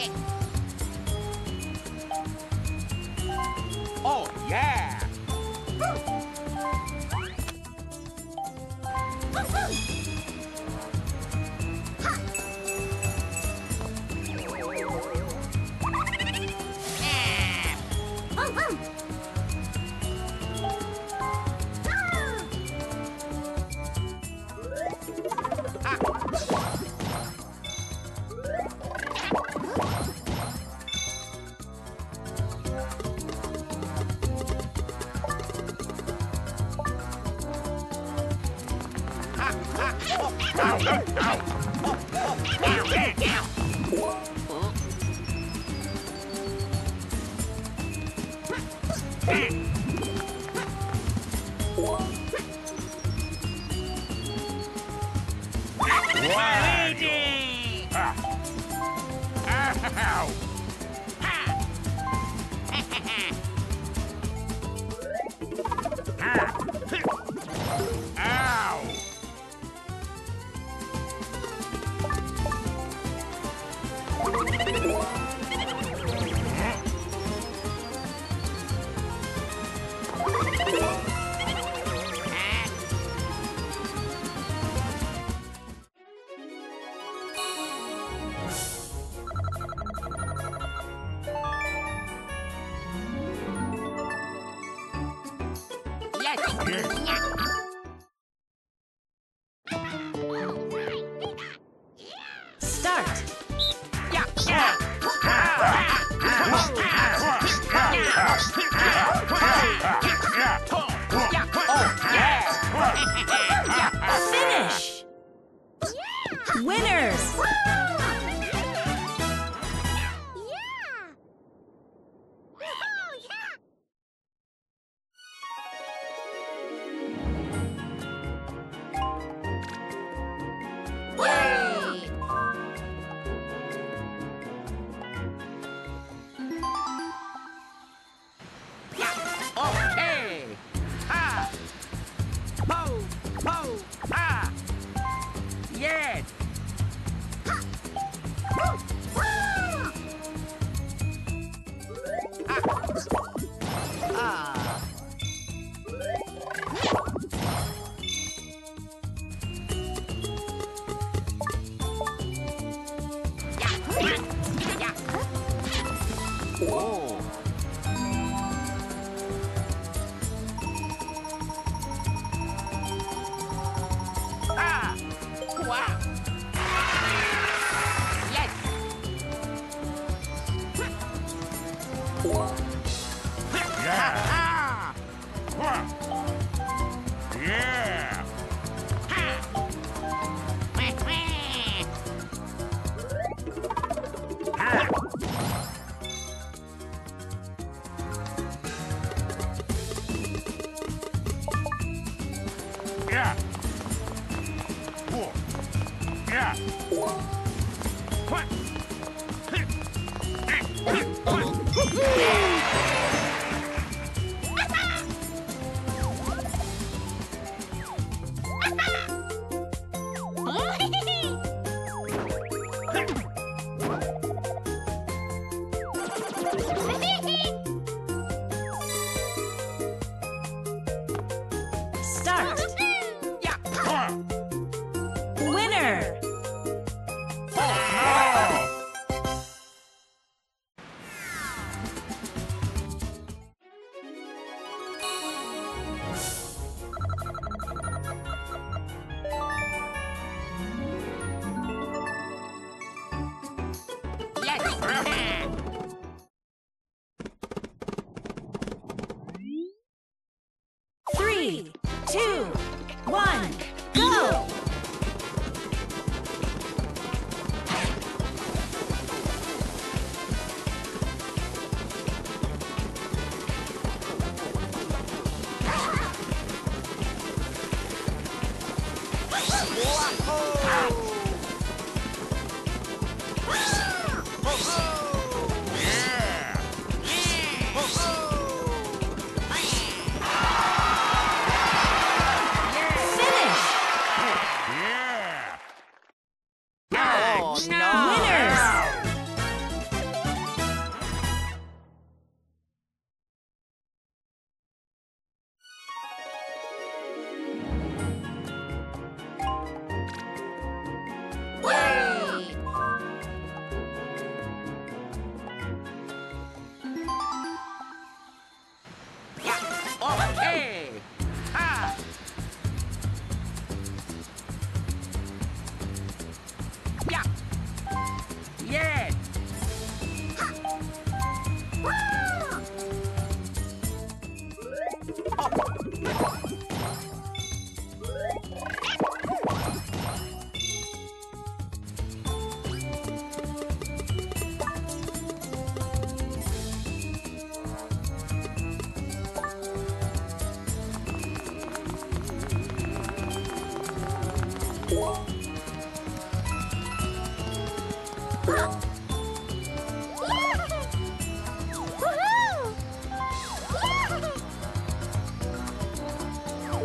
it. Oh, yeah! Winners!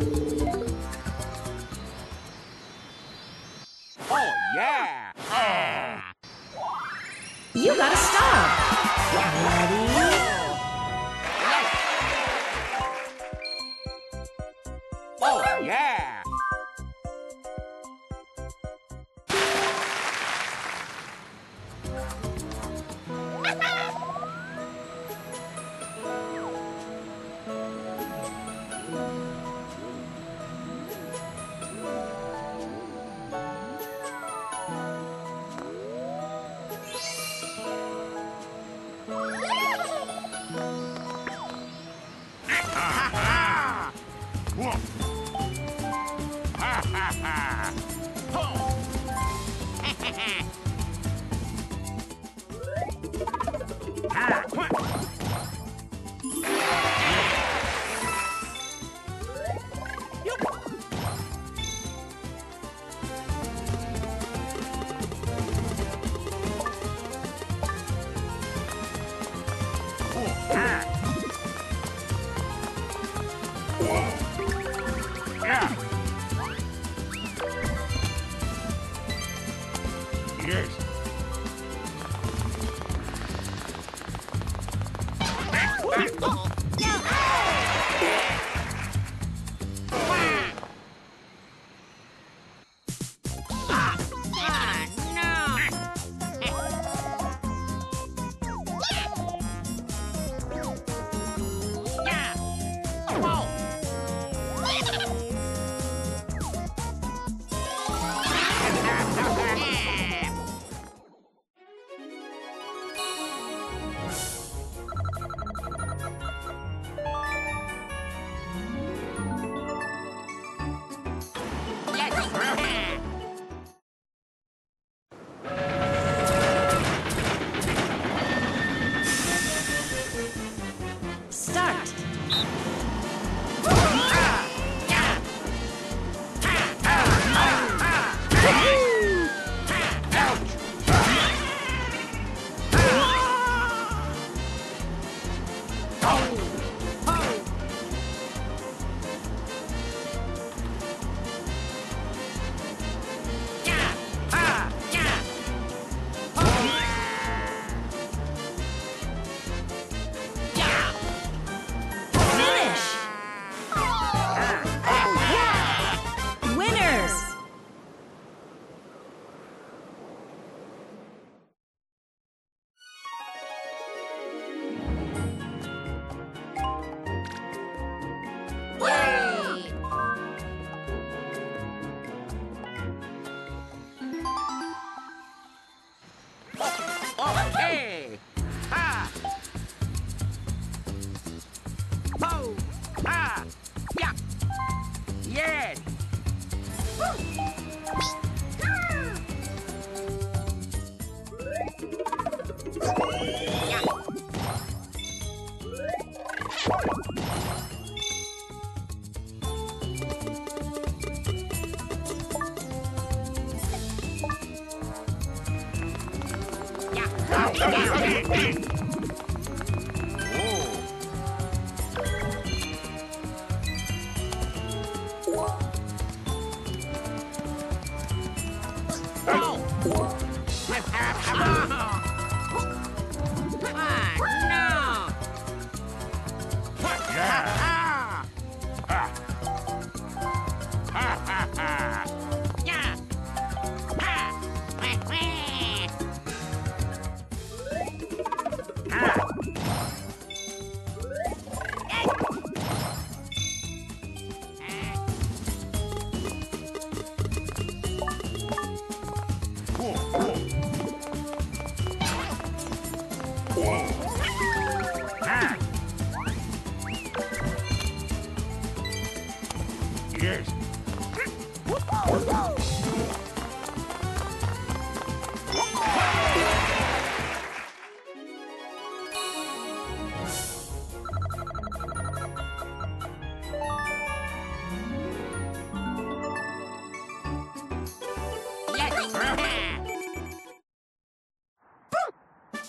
Oh, yeah! You gotta stop! Ready?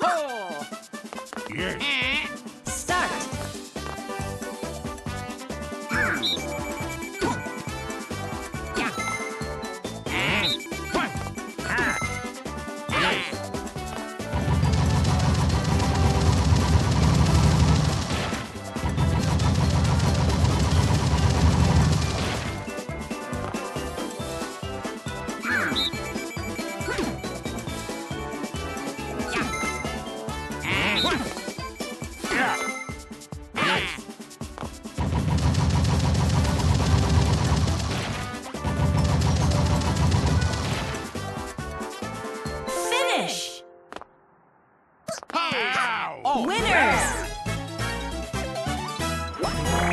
Oh, yeah! Start.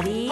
Ready? Yes!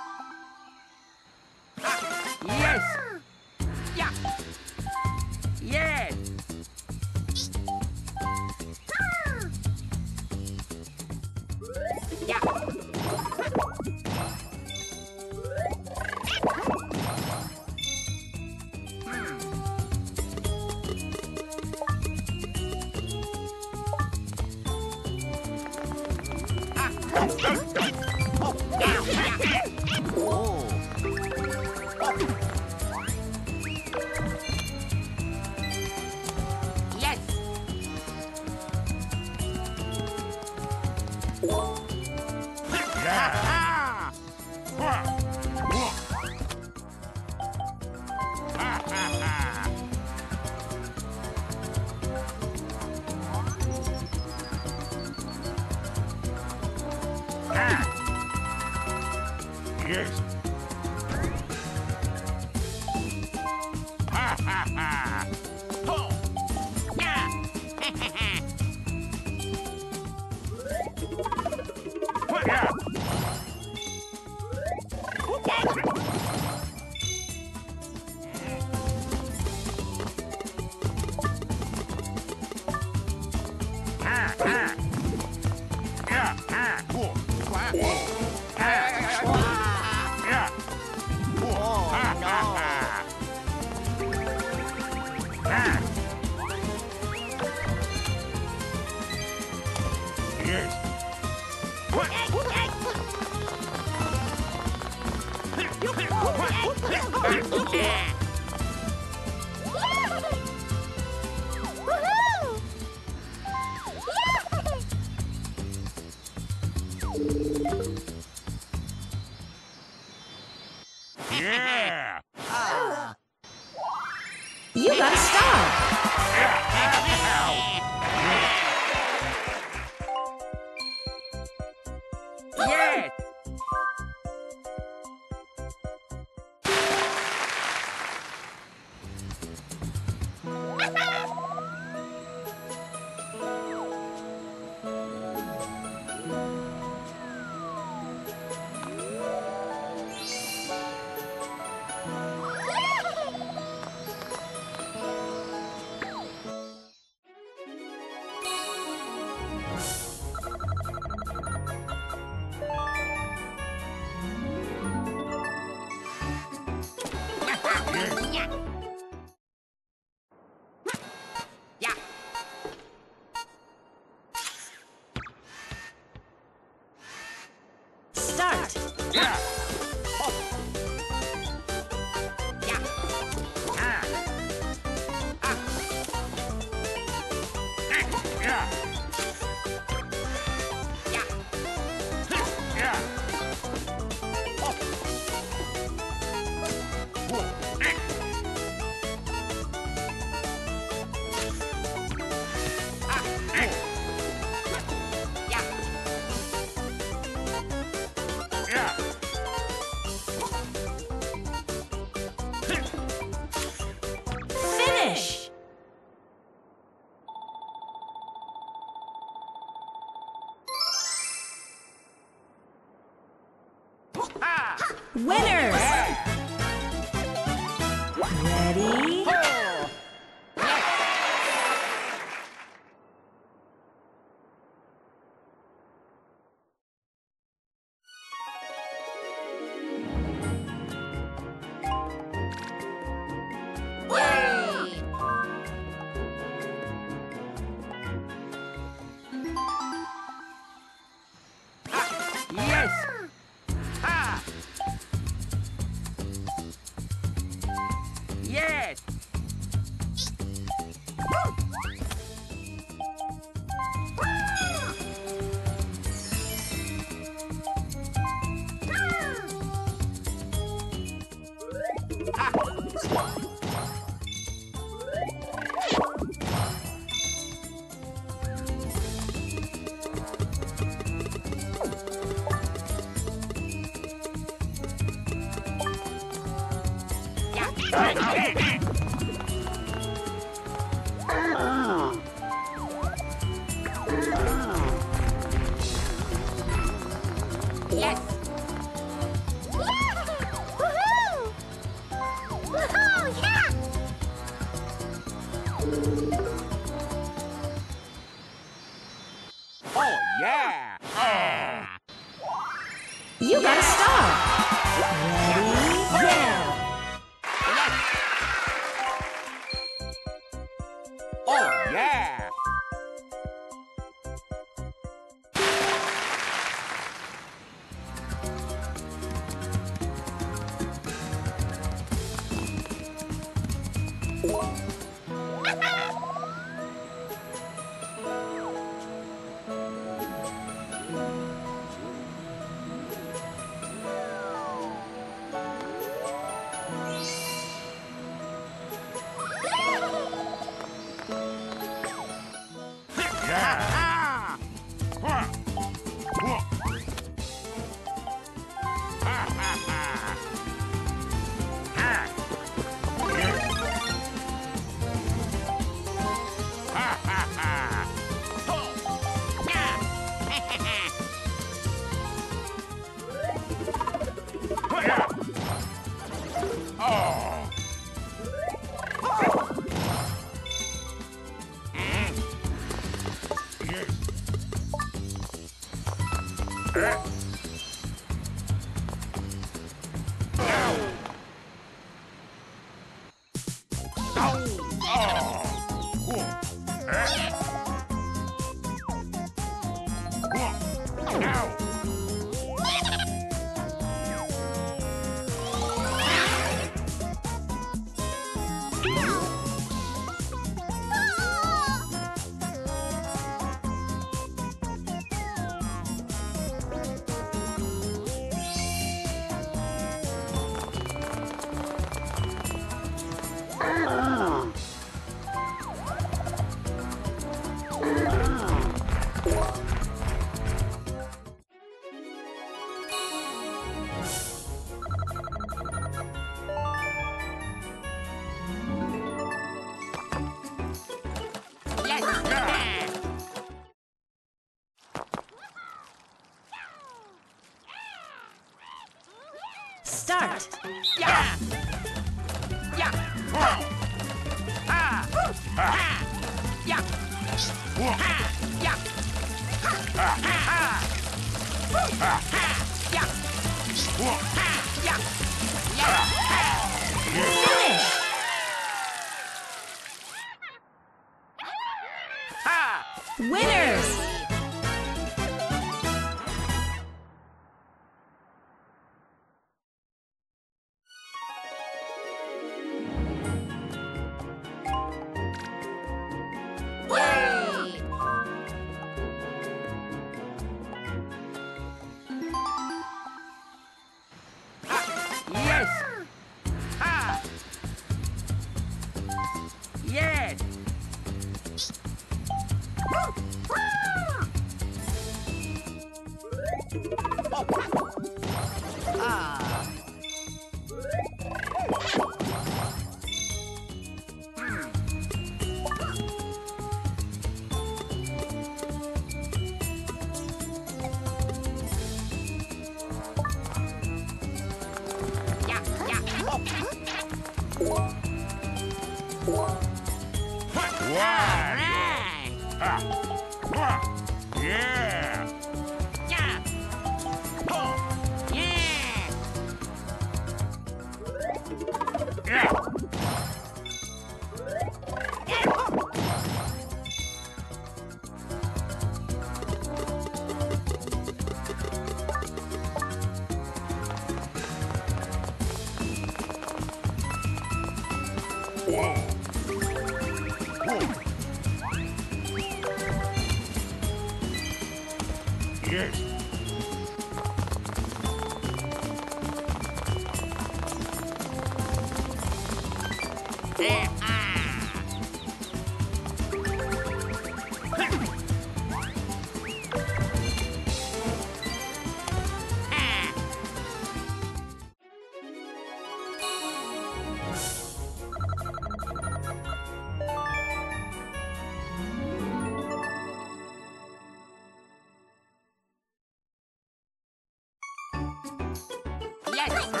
yes.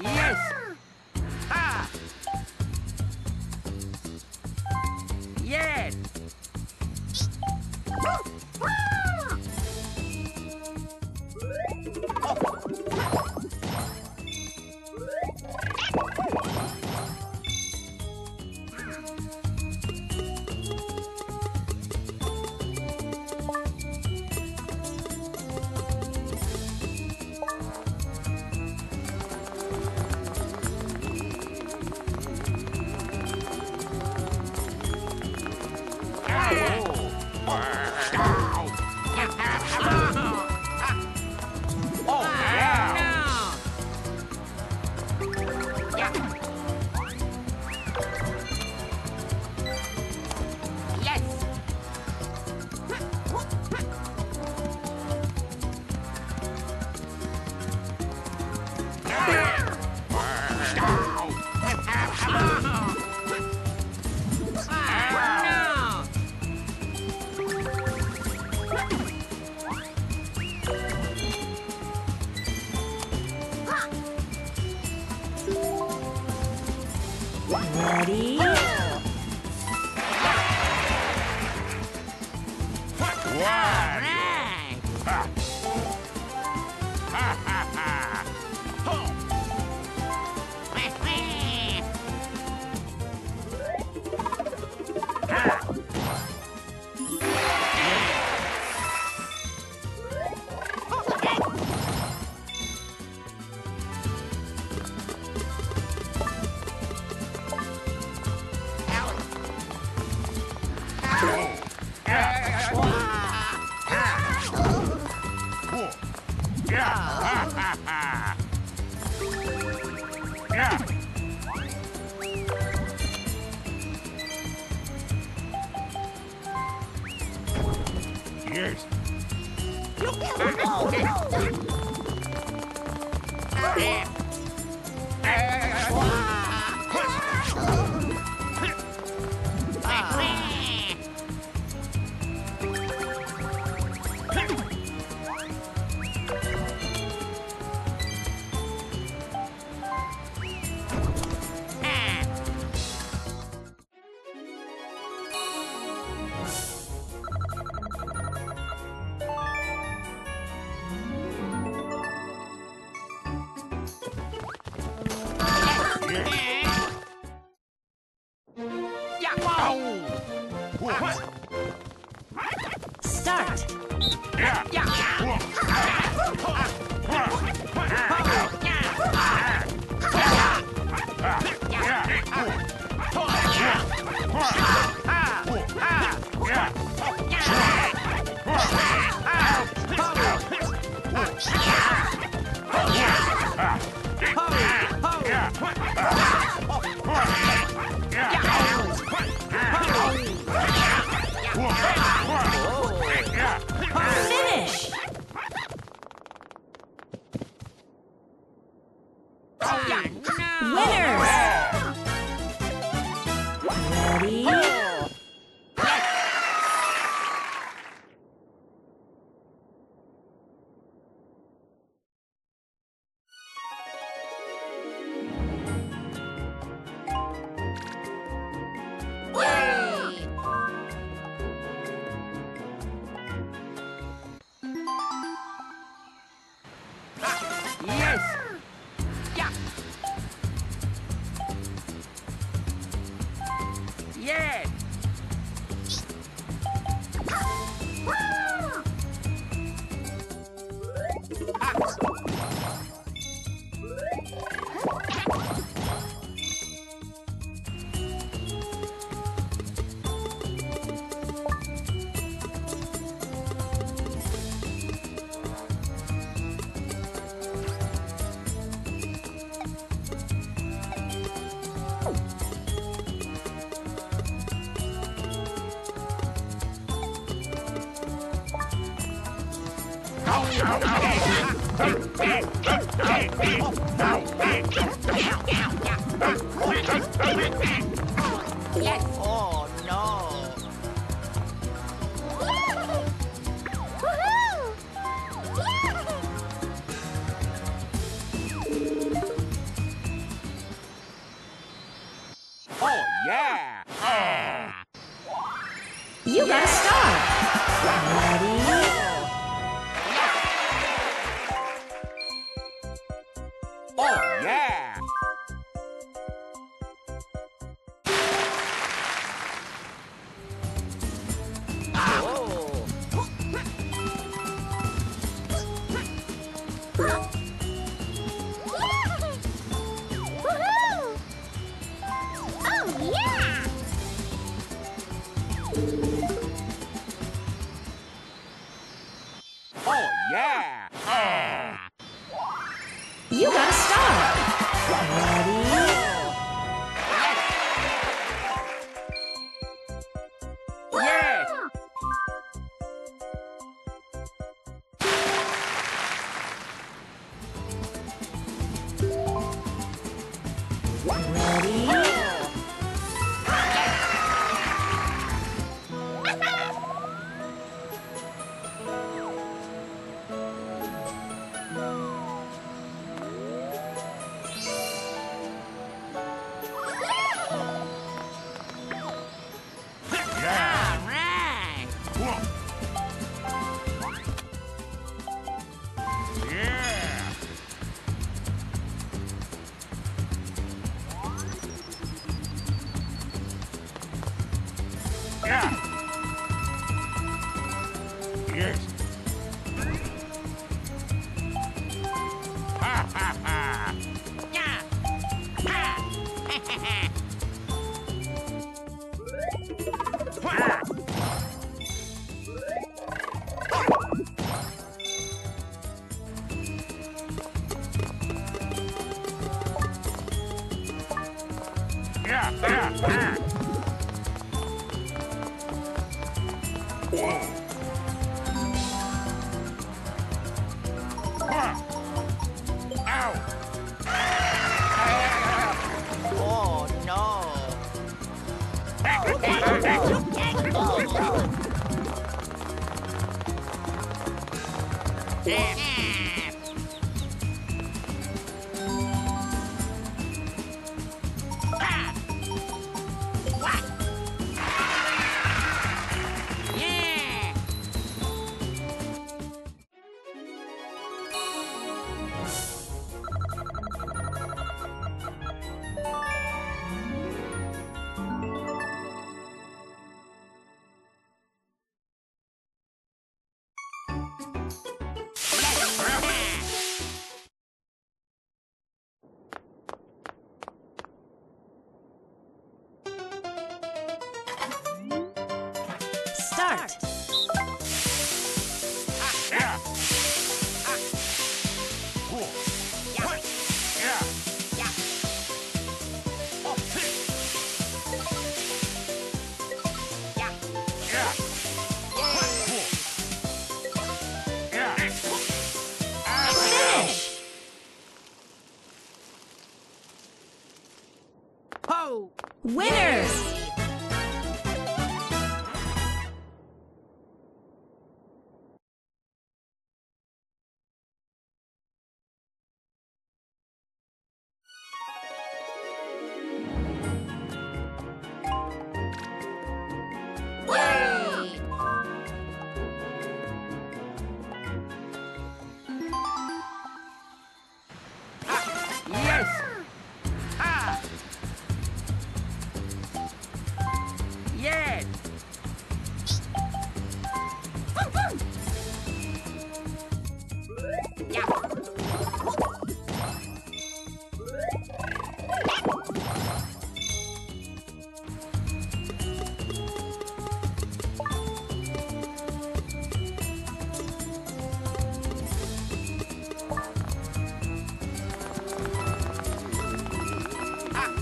Finish!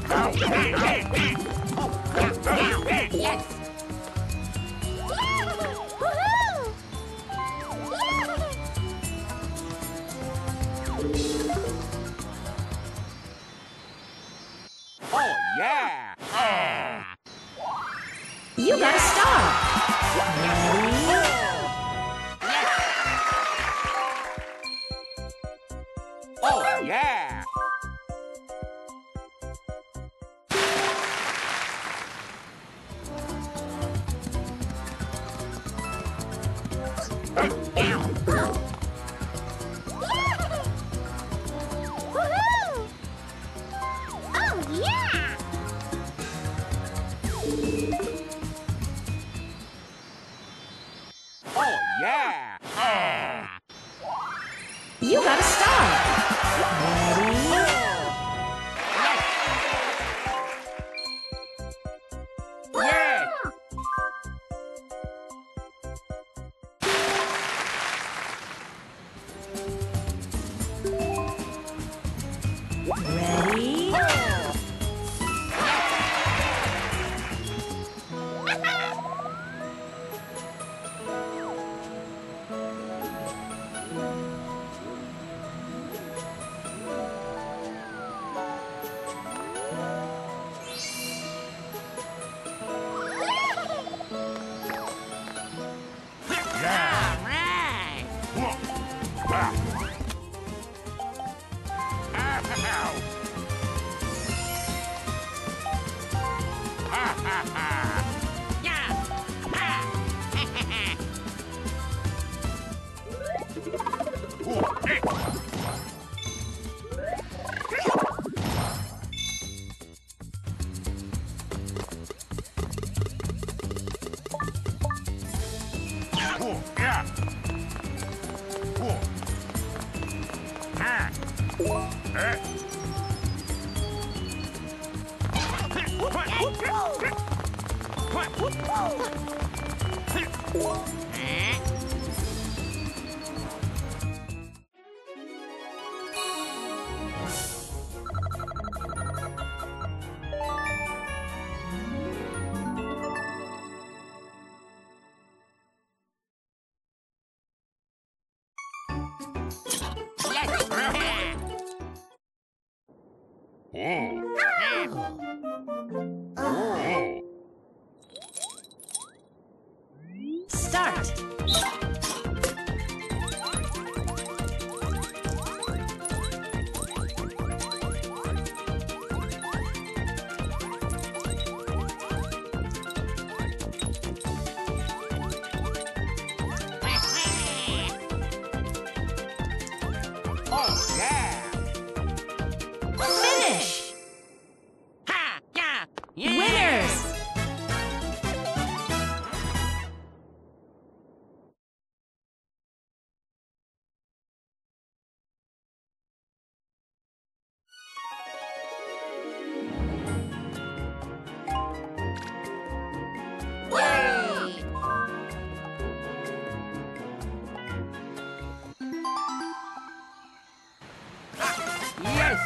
Yes!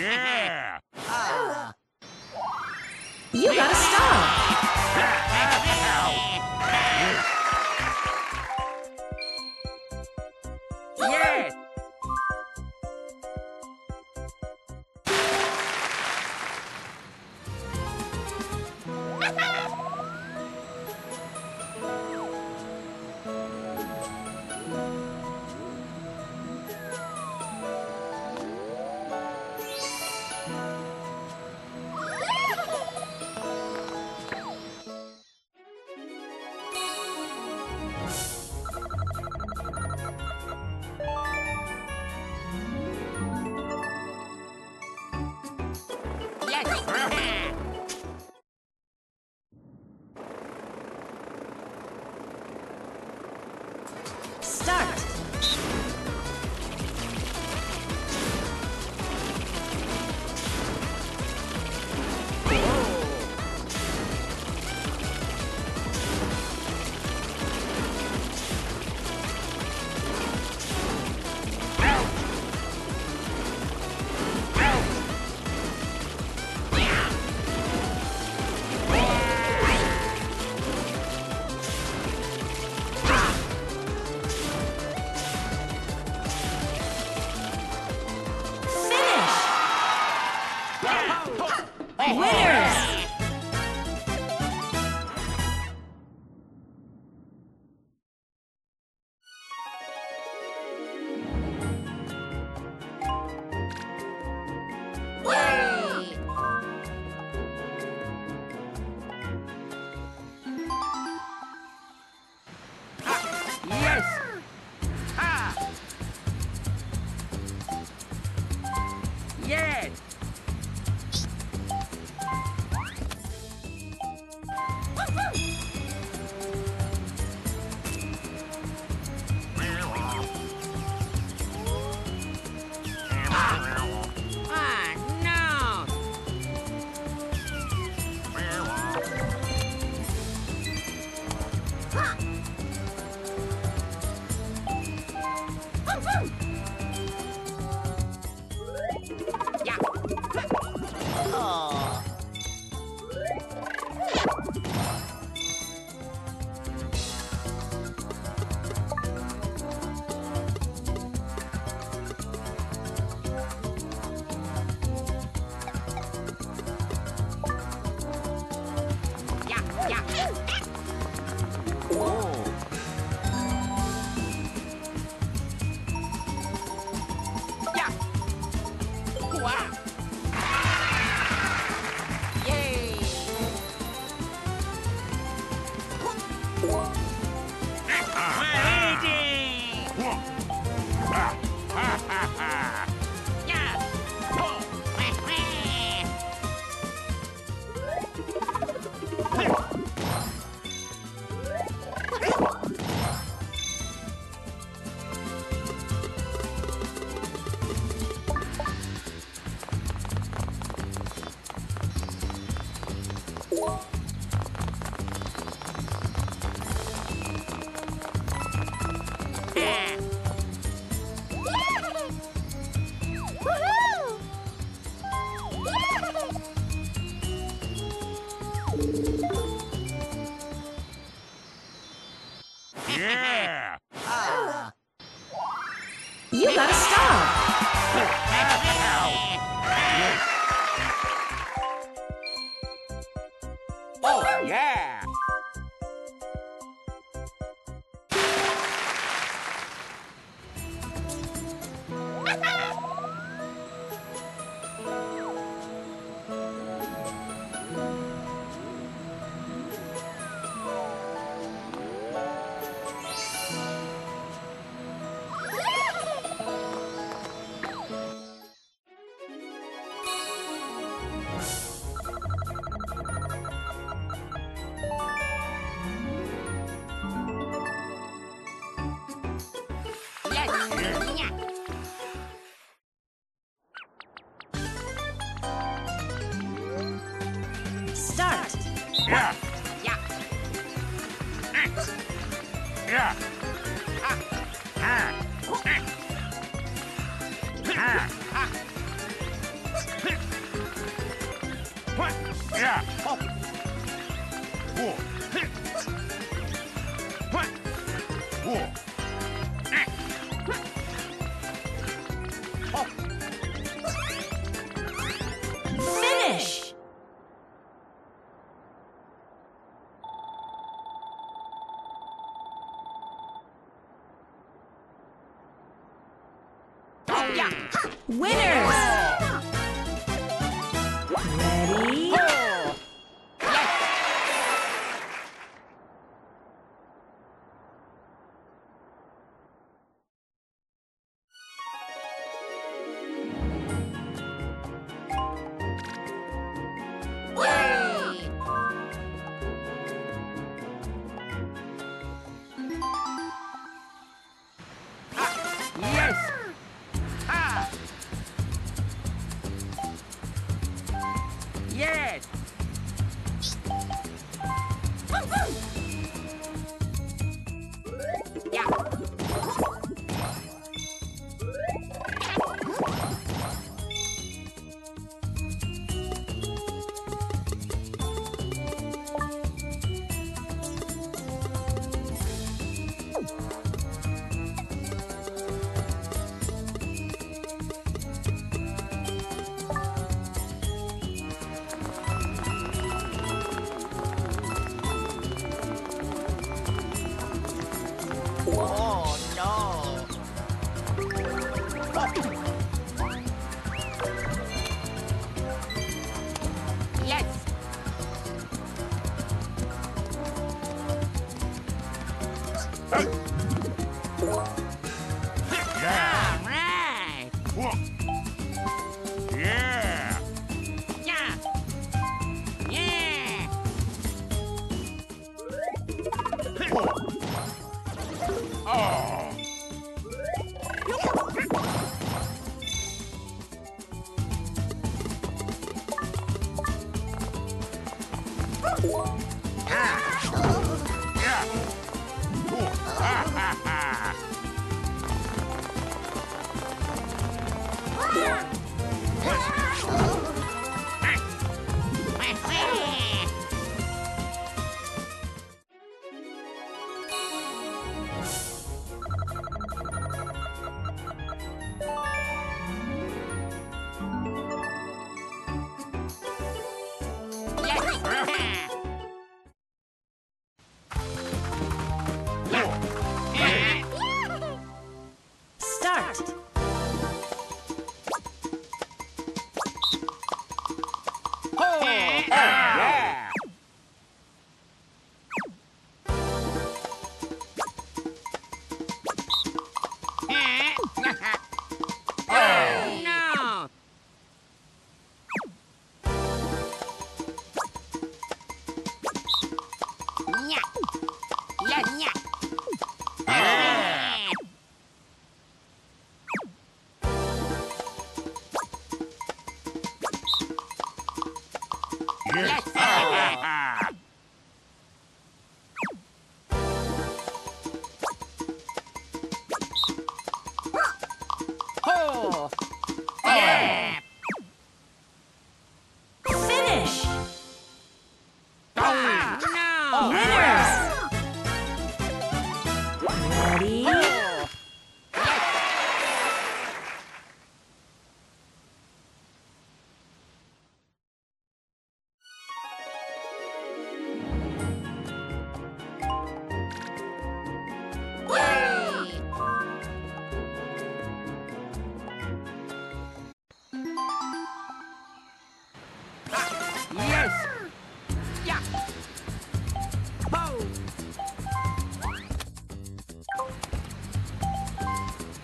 Yeah! You gotta stop! Yeah! Finish.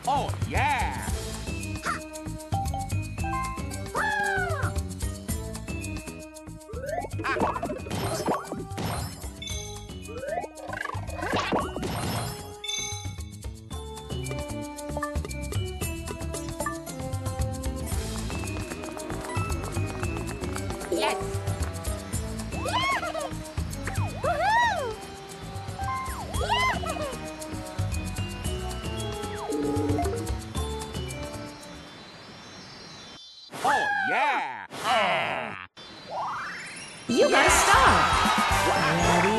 Oh, yeah. Winners. You got a star. Ready?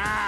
Ah!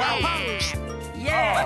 Pounds. Yeah.